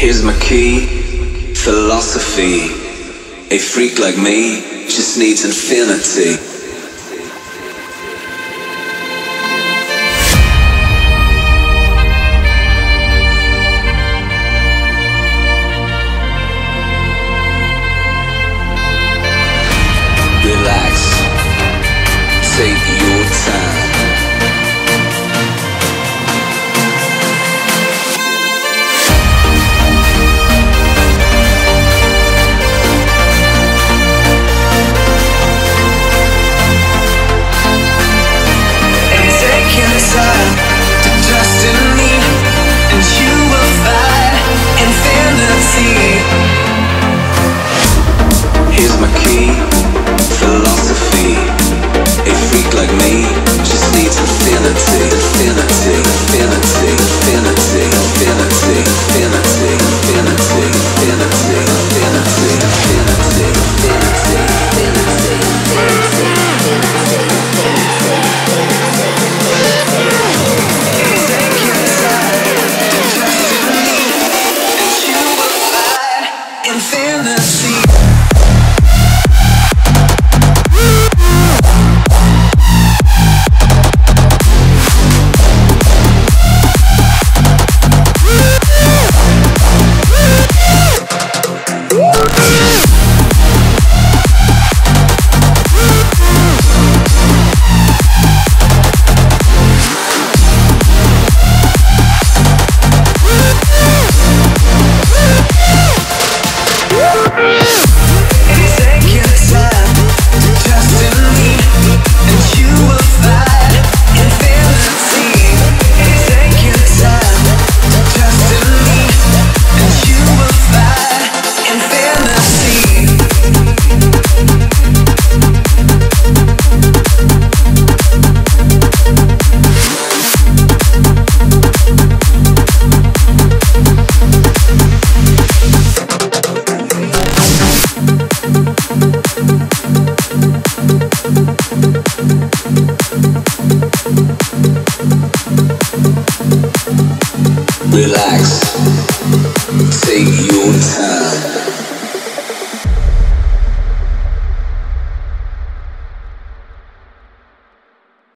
Here's my key, philosophy. A freak like me just needs infinity. Relax, take your time. Here's my key, philosophy. A freak like me just needs infinity, infinity, infinity, infinity, infinity, infinity, infinity, infinity, infinity, infinity, Relax, take your time.